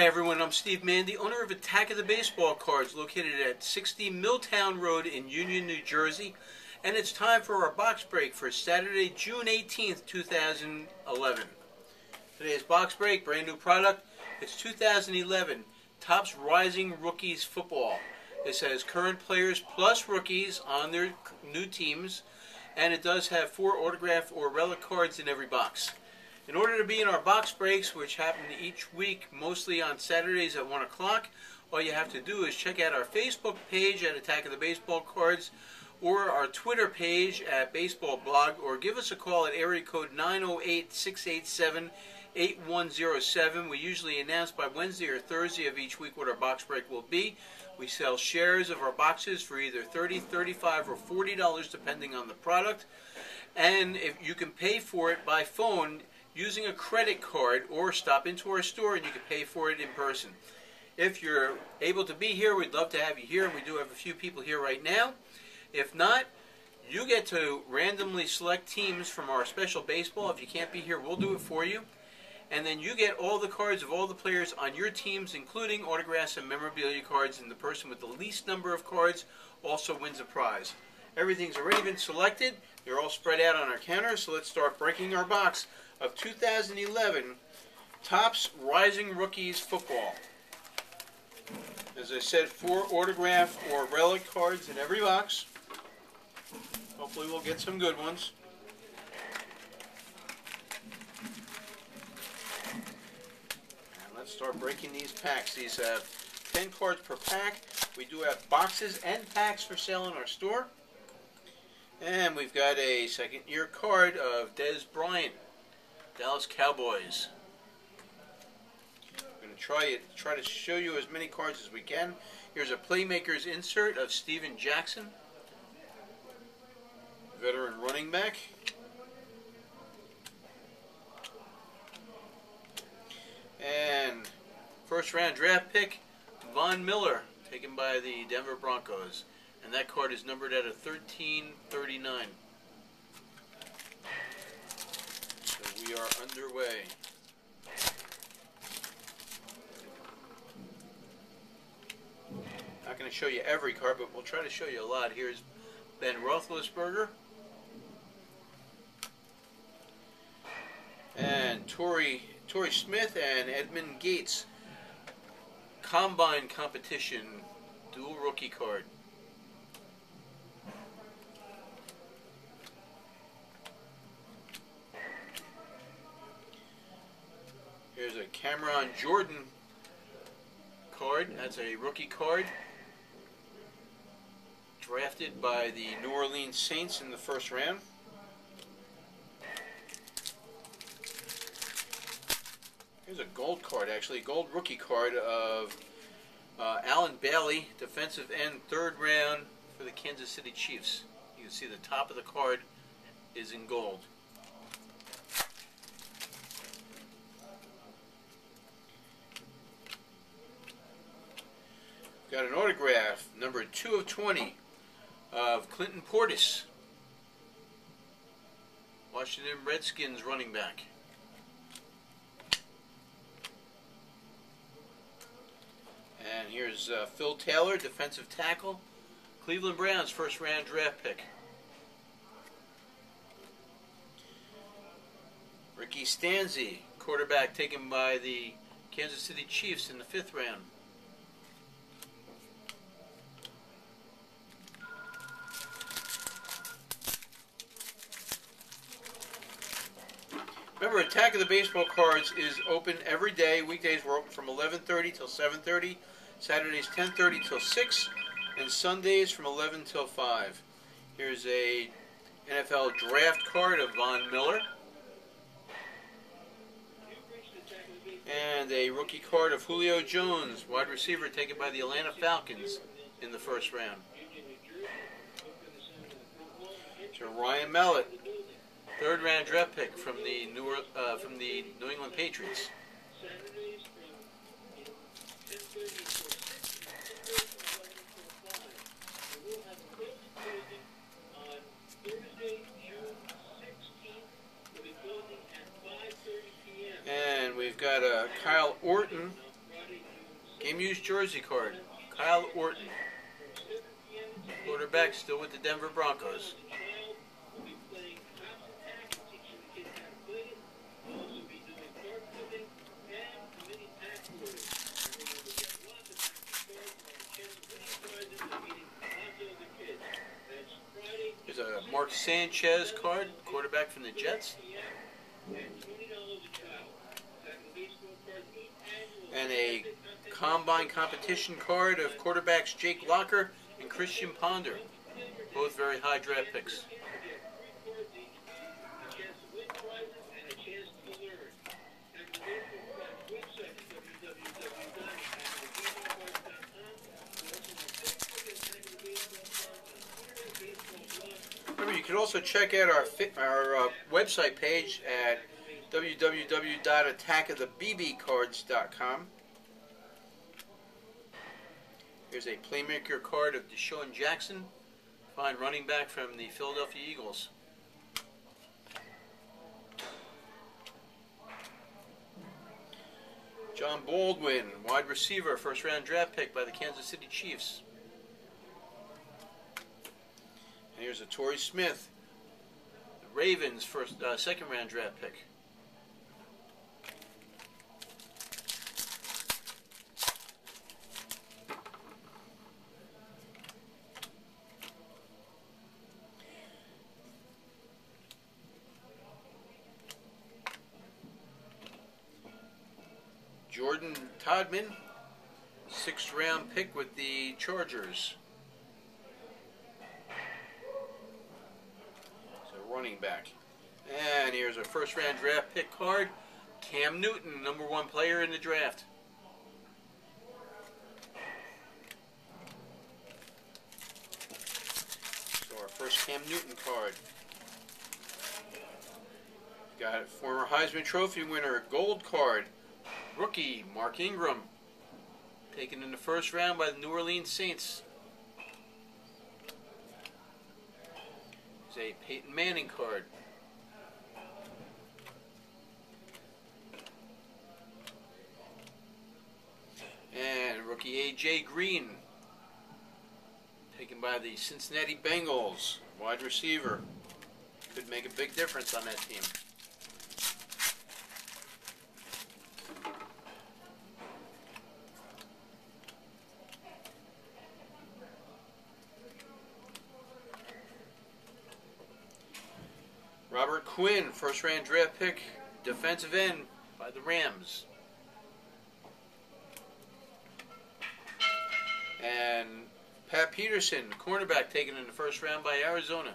Hi everyone, I'm Steve Mandy, owner of Attack of the Baseball Cards, located at 60 Milltown Road in Union, New Jersey, and it's time for our box break for Saturday, June 18th, 2011. Today's box break, brand new product, it's 2011 Topps Rising Rookies Football. This has current players plus rookies on their new teams, and it does have 4 autograph or relic cards in every box. In order to be in our box breaks, which happen each week, mostly on Saturdays at 1 o'clock, all you have to do is check out our Facebook page at Attack of the Baseball Cards or our Twitter page at Baseball Blog, or give us a call at area code 908-687-8107. We usually announce by Wednesday or Thursday of each week what our box break will be. We sell shares of our boxes for either $30, $35, or $40 depending on the product. And if you can pay for it by phone using a credit card, or stop into our store and you can pay for it in person. If you're able to be here, we'd love to have you here, and we do have a few people here right now. If not, you get to randomly select teams from our special baseball. If you can't be here, we'll do it for you. And then you get all the cards of all the players on your teams, including autographs and memorabilia cards, and the person with the least number of cards also wins a prize. Everything's already been selected. They're all spread out on our counter, so let's start breaking our box of 2011 Topps Rising Rookies Football. As I said, 4 autograph or relic cards in every box. Hopefully we'll get some good ones. And let's start breaking these packs. These have 10 cards per pack. We do have boxes and packs for sale in our store. And we've got a second year card of Dez Bryant, Dallas Cowboys. I'm going to try to show you as many cards as we can. Here's a Playmakers insert of Steven Jackson, veteran running back. And first round draft pick, Von Miller, taken by the Denver Broncos. And that card is numbered at a 1339. So we are underway. Not going to show you every card, but we'll try to show you a lot. Here's Ben Roethlisberger. And Torrey Smith and Edmund Gates, Combine Competition dual rookie card. Here's a Cameron Jordan card. That's a rookie card, drafted by the New Orleans Saints in the first round. Here's a gold card, actually, gold rookie card of Allen Bailey, defensive end, 3rd round for the Kansas City Chiefs. You can see the top of the card is in gold. Got an autograph, number 2/20, of Clinton Portis, Washington Redskins running back. And here's Phil Taylor, defensive tackle, Cleveland Browns, first round draft pick. Ricky Stanzi, quarterback, taken by the Kansas City Chiefs in the 5th round. Remember, Attack of the Baseball Cards is open every day. Weekdays we're open from 11:30 till 7:30, Saturdays 10:30 till 6, and Sundays from 11 till 5. Here's a NFL draft card of Von Miller, and a rookie card of Julio Jones, wide receiver, taken by the Atlanta Falcons in the 1st round. To Ryan Mallett, 3rd round draft pick from the New England Patriots. And we've got a Kyle Orton Raiders jersey card, Kyle Orton. Quarterback still with the Denver Broncos. There's a Mark Sanchez card, quarterback from the Jets. And a combine competition card of quarterbacks Jake Locker and Christian Ponder, both very high draft picks. Remember, you can also check out our website page at www.attackofthebbcards.com. Here's a playmaker card of Deshaun Jackson, fine running back from the Philadelphia Eagles. John Baldwin, wide receiver, first round draft pick by the Kansas City Chiefs. And here's a Torrey Smith, the Ravens, second round draft pick. Jordan Todman, 6th round pick with the Chargers. So running back. And here's a 1st round draft pick card. Cam Newton, number 1 player in the draft. So our first Cam Newton card. Got former Heisman Trophy winner, gold card. Rookie Mark Ingram, taken in the 1st round by the New Orleans Saints. There's a Peyton Manning card. And rookie A.J. Green, taken by the Cincinnati Bengals, wide receiver. Could make a big difference on that team. Robert Quinn, 1st round draft pick, defensive end by the Rams. And Pat Peterson, cornerback, taken in the 1st round by Arizona.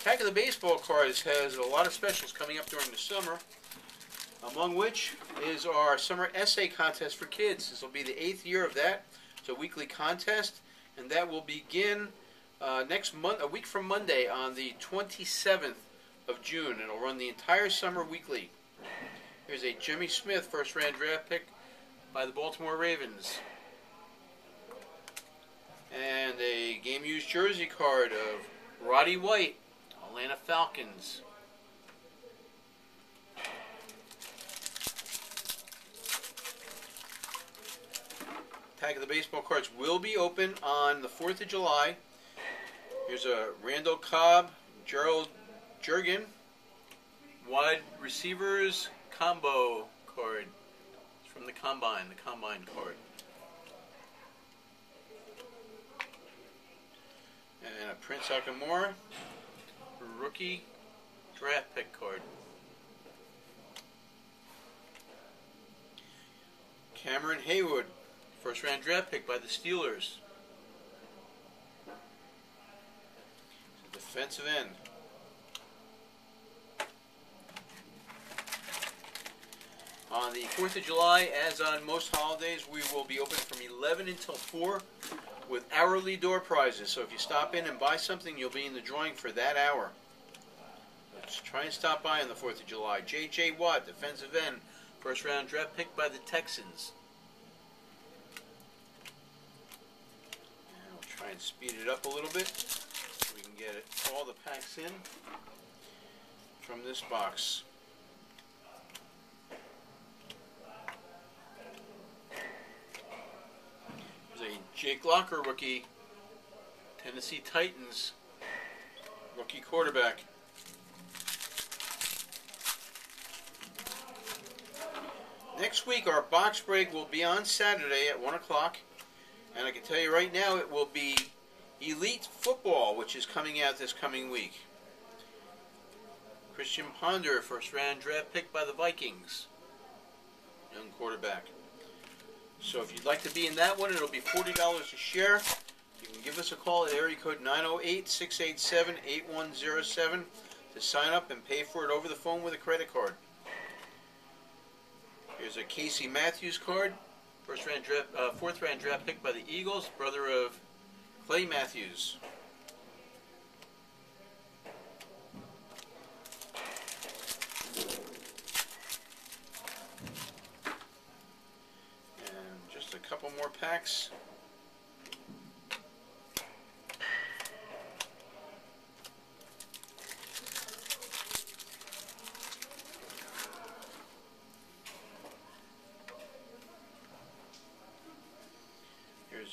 Attack of the Baseball Cards has a lot of specials coming up during the summer, among which is our summer essay contest for kids. This will be the 8th year of that. It's a weekly contest, and that will begin next month, a week from Monday, on the 27th of June. It'll run the entire summer weekly. Here's a Jimmy Smith, 1st round draft pick by the Baltimore Ravens. And a game-used jersey card of Roddy White, Atlanta Falcons. Attack of the Baseball Cards will be open on the 4th of July. Here's a Randall Cobb, Gerald Jurgen, wide receivers combo card. It's from the combine card. And a Prince Amukamara, rookie draft pick card. Cameron Haywood, 1st round draft pick by the Steelers. Defensive end. On the 4th of July, as on most holidays, we will be open from 11 until 4 with hourly door prizes. So if you stop in and buy something, you'll be in the drawing for that hour. Let's try and stop by on the 4th of July. J.J. Watt, defensive end, 1st round draft pick by the Texans. And we'll try and speed it up a little bit. We can get all the packs in from this box. Jake Locker, rookie. Tennessee Titans, rookie quarterback. Next week, our box break will be on Saturday at 1 o'clock. And I can tell you right now, it will be Elite Football, which is coming out this coming week. Christian Ponder, first-round draft pick by the Vikings. Young quarterback. So if you'd like to be in that one, it'll be $40 a share. You can give us a call at area code 908-687-8107 to sign up and pay for it over the phone with a credit card. Here's a Casey Matthews card, fourth-round draft pick by the Eagles, brother of Clay Matthews. And just a couple more packs.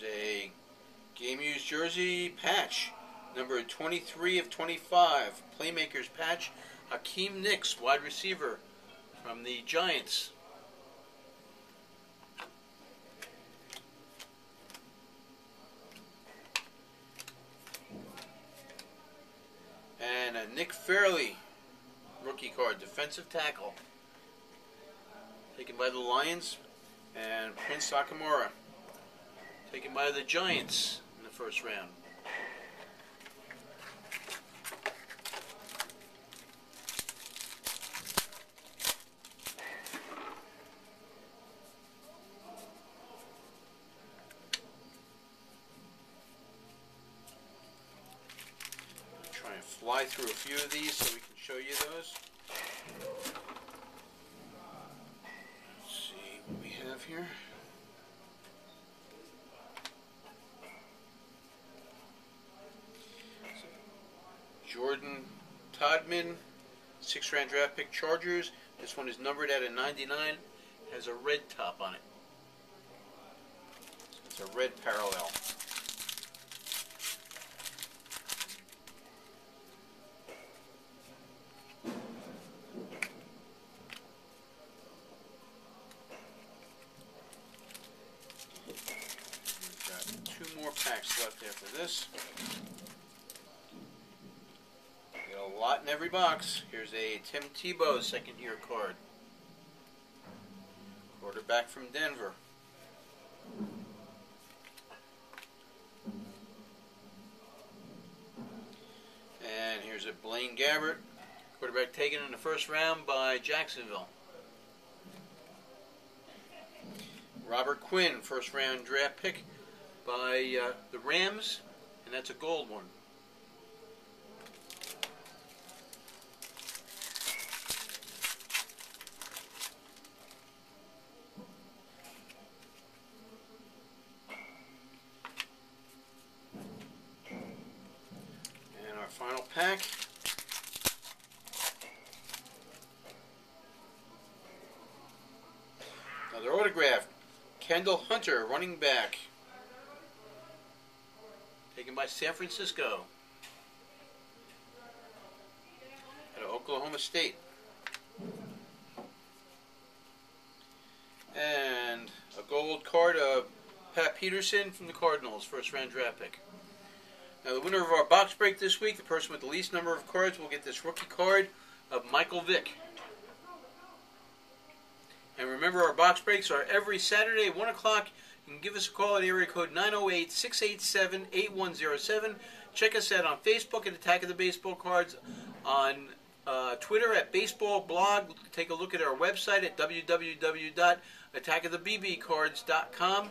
A game-used jersey patch, number 23 of 25, Playmakers patch, Hakeem Nicks, wide receiver from the Giants. And a Nick Fairley rookie card, defensive tackle, taken by the Lions, and Prince Amukamara, taken by the Giants in the first round. I'll try and fly through a few of these so we can show you those. Let's see what we have here. Jordan Todman, 6th round draft pick, Chargers. This one is numbered at a 99, has a red top on it. So it's a red parallel. We've got two more packs left after this. A lot in every box. Here's a Tim Tebow second-year card. Quarterback from Denver. And here's a Blaine Gabbert, quarterback taken in the first round by Jacksonville. Robert Quinn, first-round draft pick by the Rams, and that's a gold one. Final pack. Another autograph. Kendall Hunter, running back. Taken by San Francisco. Out of Oklahoma State. And a gold card of Pat Peterson from the Cardinals, first-round draft pick. Now, the winner of our box break this week, the person with the least number of cards, will get this rookie card of Michael Vick. And remember, our box breaks are every Saturday at 1 o'clock. You can give us a call at area code 908-687-8107. Check us out on Facebook at Attack of the Baseball Cards, on Twitter at Baseball Blog. Take a look at our website at www.attackofthebbcards.com.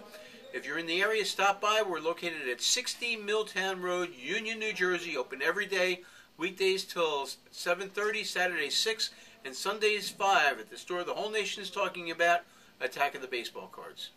If you're in the area, stop by. We're located at 60 Milltown Road, Union, New Jersey. Open every day, weekdays till 7:30, Saturdays 6, and Sundays 5 at the store the whole nation's talking about, Attack of the Baseball Cards.